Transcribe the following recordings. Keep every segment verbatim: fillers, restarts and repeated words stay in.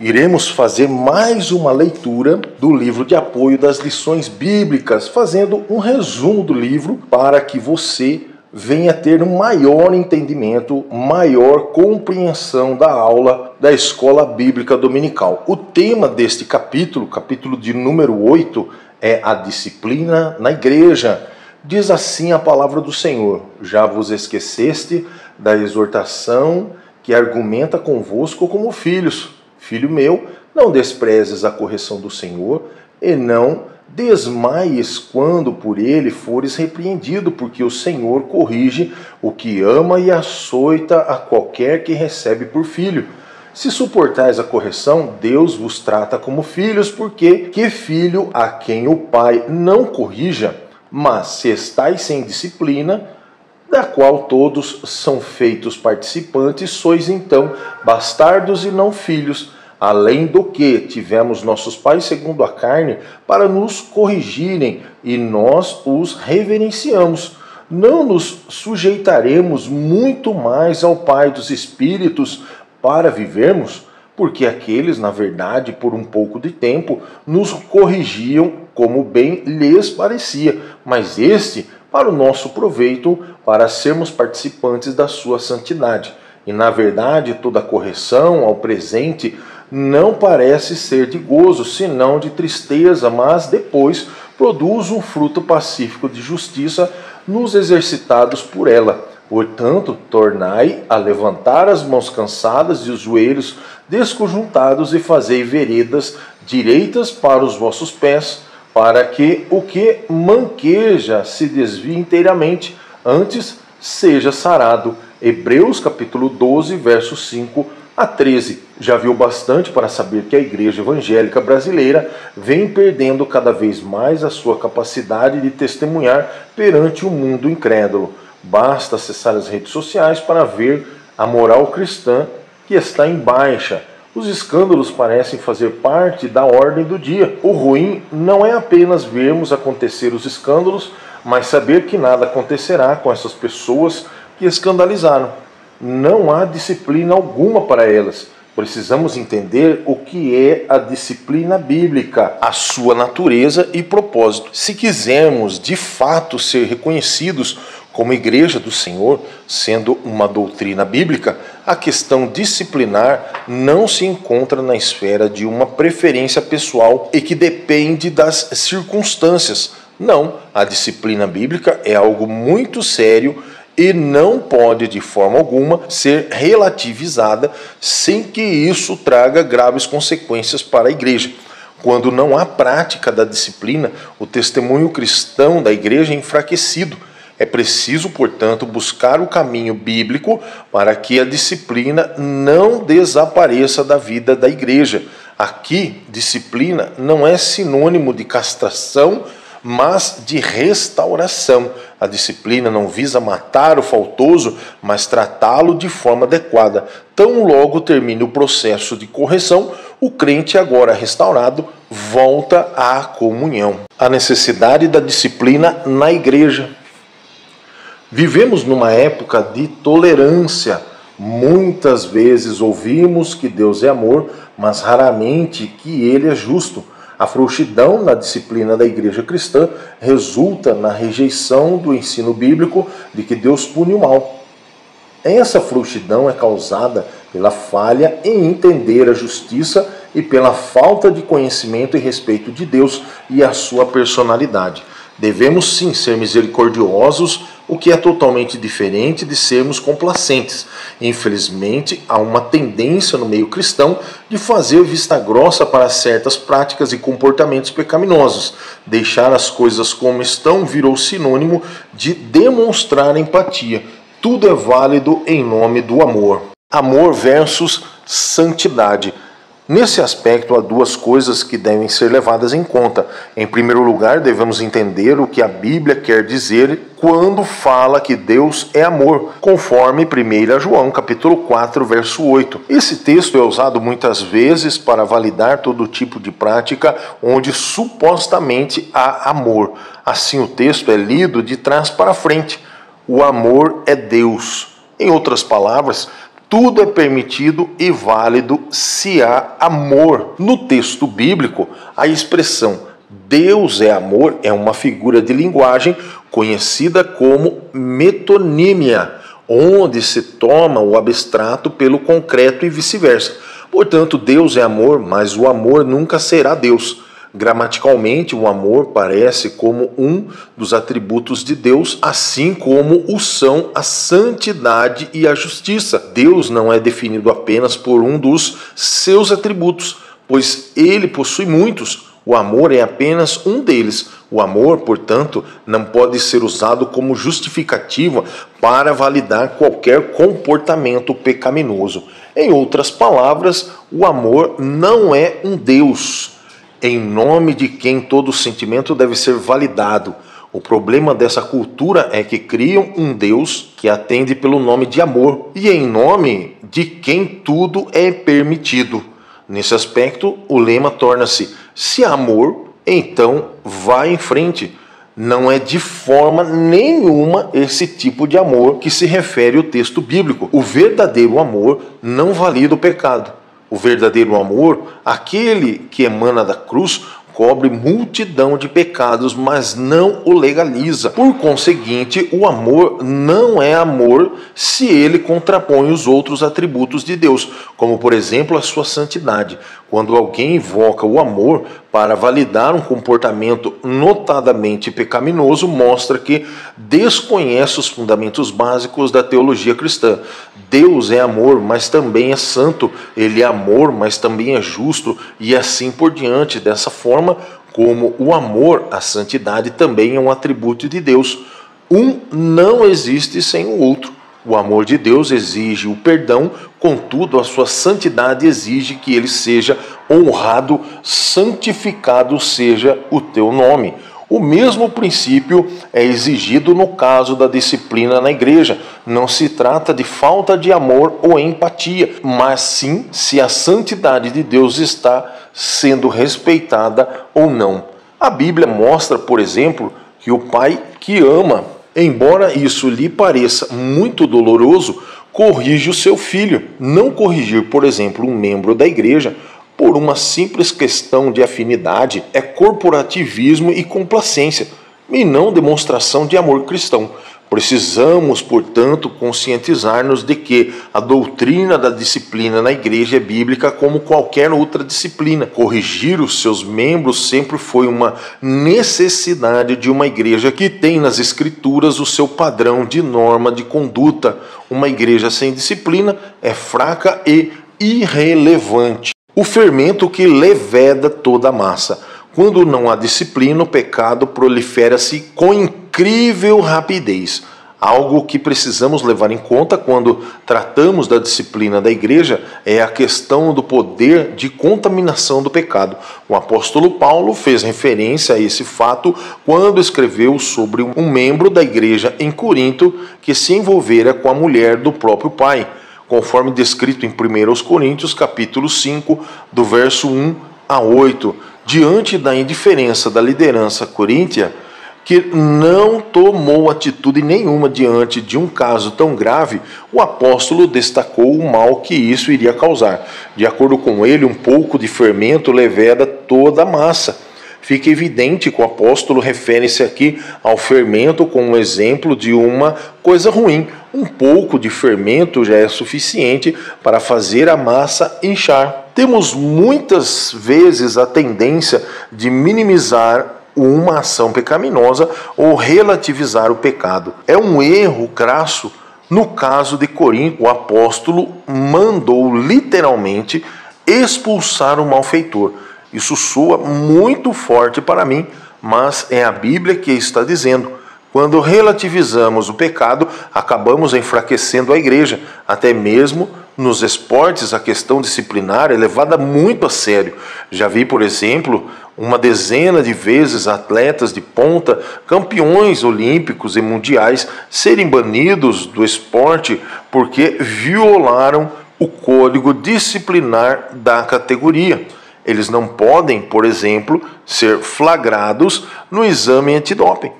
Iremos fazer mais uma leitura do livro de apoio das lições bíblicas, fazendo um resumo do livro para que você venha ter um maior entendimento, maior compreensão da aula da Escola Bíblica Dominical. O tema deste capítulo, capítulo de número oito, é a disciplina na igreja. Diz assim a palavra do Senhor: já vos esqueceste da exortação que argumenta convosco como filhos. Filho meu, não desprezes a correção do Senhor, e não desmaies quando por ele fores repreendido, porque o Senhor corrige o que ama e açoita a qualquer que recebe por filho. Se suportais a correção, Deus vos trata como filhos, porque que filho a quem o pai não corrija? Mas se estáis sem disciplina, da qual todos são feitos participantes, sois então bastardos e não filhos, além do que tivemos nossos pais segundo a carne para nos corrigirem, e nós os reverenciamos. Não nos sujeitaremos muito mais ao Pai dos Espíritos para vivermos? Porque aqueles, na verdade, por um pouco de tempo, nos corrigiam como bem lhes parecia, mas este para o nosso proveito, para sermos participantes da sua santidade. E, na verdade, toda correção ao presente não parece ser de gozo, senão de tristeza, mas depois produz um fruto pacífico de justiça nos exercitados por ela. Portanto, tornai a levantar as mãos cansadas e os joelhos desconjuntados e fazei veredas direitas para os vossos pés, para que o que manqueja se desvie inteiramente, antes seja sarado. Hebreus capítulo doze, versos cinco a treze. Já viu bastante para saber que a Igreja Evangélica Brasileira vem perdendo cada vez mais a sua capacidade de testemunhar perante o mundo incrédulo. Basta acessar as redes sociais para ver a moral cristã que está em baixa. Os escândalos parecem fazer parte da ordem do dia. O ruim não é apenas vermos acontecer os escândalos, mas saber que nada acontecerá com essas pessoas que escandalizaram. Não há disciplina alguma para elas. Precisamos entender o que é a disciplina bíblica, a sua natureza e propósito. Se quisermos, de fato, ser reconhecidos como Igreja do Senhor, sendo uma doutrina bíblica, a questão disciplinar não se encontra na esfera de uma preferência pessoal e que depende das circunstâncias. Não, a disciplina bíblica é algo muito sério e não pode de forma alguma ser relativizada sem que isso traga graves consequências para a igreja. Quando não há prática da disciplina, o testemunho cristão da igreja é enfraquecido. É preciso, portanto, buscar o caminho bíblico para que a disciplina não desapareça da vida da igreja. Aqui, disciplina não é sinônimo de castração, mas de restauração. A disciplina não visa matar o faltoso, mas tratá-lo de forma adequada. Tão logo termine o processo de correção, o crente agora restaurado volta à comunhão. A necessidade da disciplina na igreja. Vivemos numa época de tolerância. Muitas vezes ouvimos que Deus é amor, mas raramente que Ele é justo. A frouxidão na disciplina da igreja cristã resulta na rejeição do ensino bíblico de que Deus pune o mal. Essa frouxidão é causada pela falha em entender a justiça e pela falta de conhecimento e respeito de Deus e a sua personalidade. Devemos sim ser misericordiosos, o que é totalmente diferente de sermos complacentes. Infelizmente, há uma tendência no meio cristão de fazer vista grossa para certas práticas e comportamentos pecaminosos. Deixar as coisas como estão virou sinônimo de demonstrar empatia. Tudo é válido em nome do amor. Amor versus santidade. Nesse aspecto, há duas coisas que devem ser levadas em conta. Em primeiro lugar, devemos entender o que a Bíblia quer dizer quando fala que Deus é amor, conforme primeiro João, capítulo quatro, verso oito. Esse texto é usado muitas vezes para validar todo tipo de prática onde supostamente há amor. Assim, o texto é lido de trás para frente. O amor é Deus. Em outras palavras, tudo é permitido e válido se há amor. No texto bíblico, a expressão Deus é amor é uma figura de linguagem conhecida como metonímia, onde se toma o abstrato pelo concreto e vice-versa. Portanto, Deus é amor, mas o amor nunca será Deus. Gramaticalmente, o amor parece como um dos atributos de Deus, assim como o são a santidade e a justiça. Deus não é definido apenas por um dos seus atributos, pois ele possui muitos. O amor é apenas um deles. O amor, portanto, não pode ser usado como justificativa para validar qualquer comportamento pecaminoso. Em outras palavras, o amor não é um Deus em nome de quem todo sentimento deve ser validado. O problema dessa cultura é que criam um Deus que atende pelo nome de amor e em nome de quem tudo é permitido. Nesse aspecto, o lema torna-se: se há amor, então vá em frente. Não é de forma nenhuma esse tipo de amor que se refere o texto bíblico. O verdadeiro amor não valida o pecado. O verdadeiro amor, aquele que emana da cruz, cobre multidão de pecados, mas não o legaliza. Por conseguinte, o amor não é amor se ele contrapõe os outros atributos de Deus, como por exemplo a sua santidade. Quando alguém invoca o amor para validar um comportamento notadamente pecaminoso, mostra que desconhece os fundamentos básicos da teologia cristã. Deus é amor, mas também é santo. Ele é amor, mas também é justo. E assim por diante. Dessa forma, como o amor, a santidade também é um atributo de Deus. Um não existe sem o outro. O amor de Deus exige o perdão, contudo a sua santidade exige que ele seja honrado, santificado seja o teu nome. O mesmo princípio é exigido no caso da disciplina na igreja. Não se trata de falta de amor ou empatia, mas sim se a santidade de Deus está sendo respeitada ou não. A Bíblia mostra, por exemplo, que o pai que ama, embora isso lhe pareça muito doloroso, corrige o seu filho. Não corrigir, por exemplo, um membro da igreja por uma simples questão de afinidade é corporativismo e complacência, e não demonstração de amor cristão. Precisamos, portanto, conscientizar-nos de que a doutrina da disciplina na igreja é bíblica como qualquer outra disciplina. Corrigir os seus membros sempre foi uma necessidade de uma igreja que tem nas escrituras o seu padrão de norma de conduta. Uma igreja sem disciplina é fraca e irrelevante. O fermento que leveda toda a massa. Quando não há disciplina, o pecado prolifera-se com incrível rapidez, algo que precisamos levar em conta quando tratamos da disciplina da igreja é a questão do poder de contaminação do pecado. O apóstolo Paulo fez referência a esse fato quando escreveu sobre um membro da igreja em Corinto que se envolvera com a mulher do próprio pai, conforme descrito em primeira Coríntios, capítulo cinco, do verso um a oito. Diante da indiferença da liderança coríntia, que não tomou atitude nenhuma diante de um caso tão grave, o apóstolo destacou o mal que isso iria causar. De acordo com ele, um pouco de fermento leveda toda a massa. Fica evidente que o apóstolo refere-se aqui ao fermento como um exemplo de uma coisa ruim. Um pouco de fermento já é suficiente para fazer a massa inchar. Temos muitas vezes a tendência de minimizar uma ação pecaminosa ou relativizar o pecado. É um erro crasso. No caso de Corinto, o apóstolo mandou literalmente expulsar o malfeitor. Isso soa muito forte para mim, mas é a Bíblia que está dizendo. Quando relativizamos o pecado, acabamos enfraquecendo a igreja. Até mesmo nos esportes, a questão disciplinar é levada muito a sério. Já vi, por exemplo, uma dezena de vezes atletas de ponta, campeões olímpicos e mundiais, serem banidos do esporte porque violaram o código disciplinar da categoria. Eles não podem, por exemplo, ser flagrados no exame antidoping.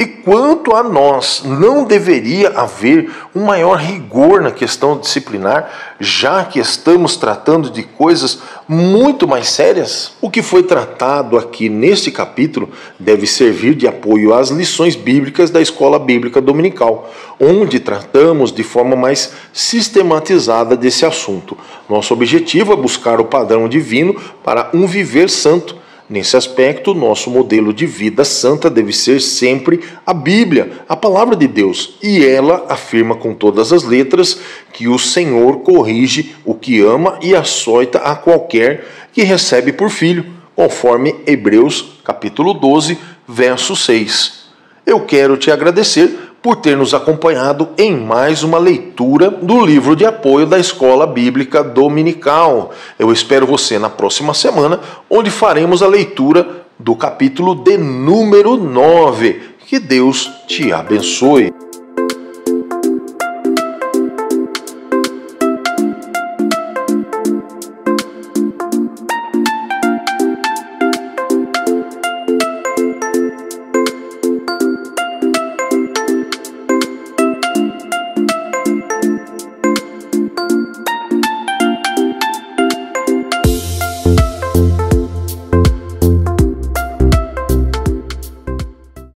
E quanto a nós, não deveria haver um maior rigor na questão disciplinar, já que estamos tratando de coisas muito mais sérias? O que foi tratado aqui neste capítulo deve servir de apoio às lições bíblicas da Escola Bíblica Dominical, onde tratamos de forma mais sistematizada desse assunto. Nosso objetivo é buscar o padrão divino para um viver santo. Nesse aspecto, nosso modelo de vida santa deve ser sempre a Bíblia, a palavra de Deus, e ela afirma com todas as letras que o Senhor corrige o que ama e açoita a qualquer que recebe por filho, conforme Hebreus capítulo doze, verso seis. Eu quero te agradecer por ter nos acompanhado em mais uma leitura do livro de apoio da Escola Bíblica Dominical. Eu espero você na próxima semana, onde faremos a leitura do capítulo de número nove. Que Deus te abençoe.